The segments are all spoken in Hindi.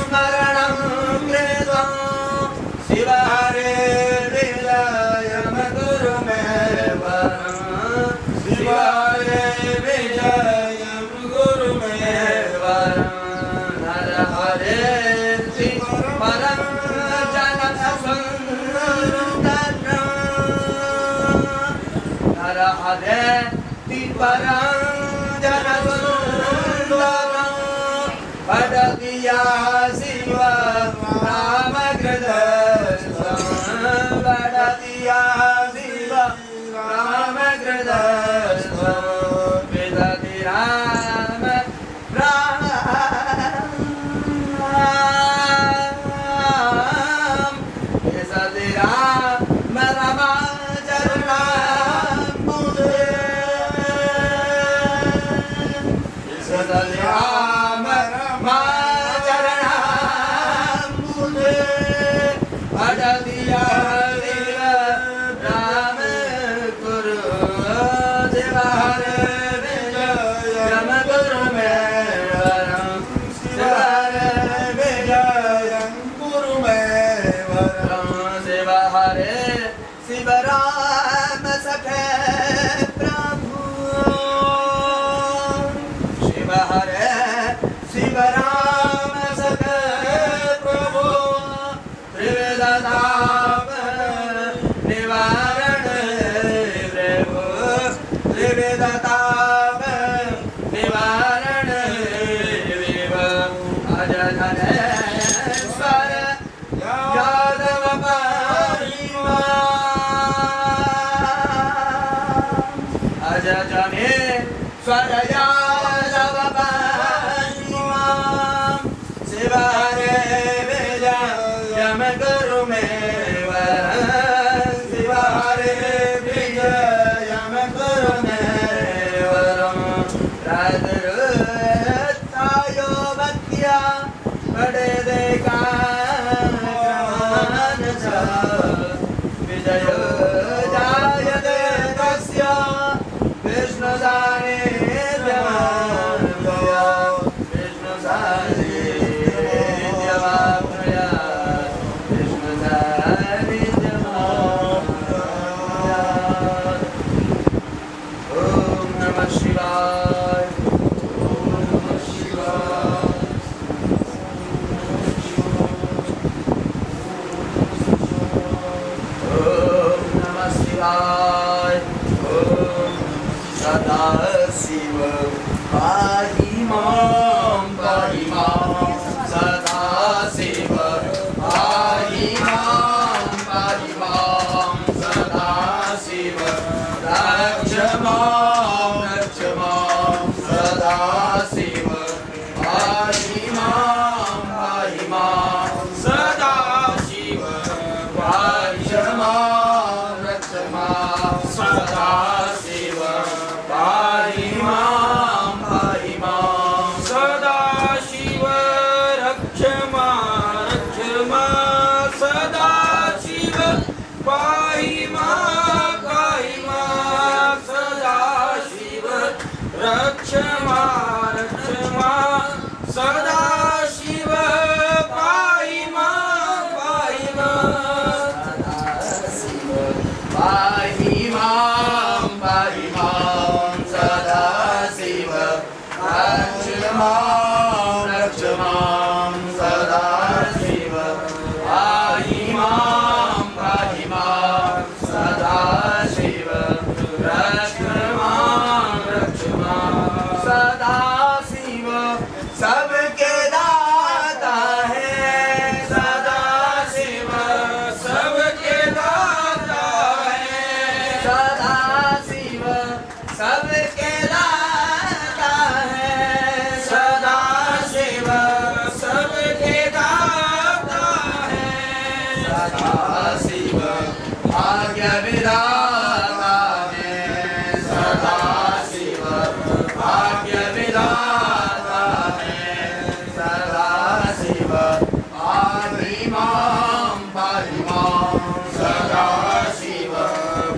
स्मरणं कृतं शिव हरे हृदय मधुर मे वरं शिव हरे हृदय गुरु मे वरं हर हरे परम Adeti paranjana sundara padatiya siva ramagradasan padatiya siva ramagradasan vedati ram ram vedati ram ramagradasan Sadaşiva,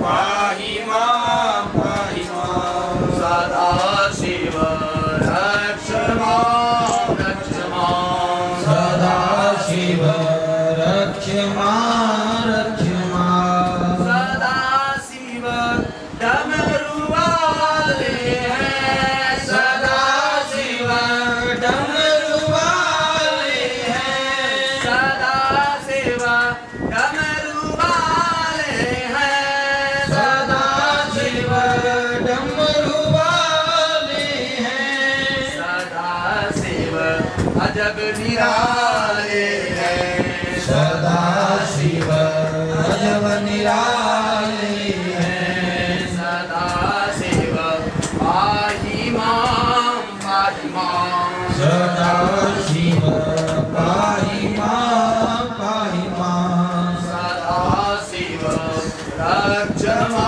Pahima, जब निराले हैं सदा शिव जब निराले हैं सदा शिव पाहि मां सदा शिव पाहि मां सदा शिव रक्ष मां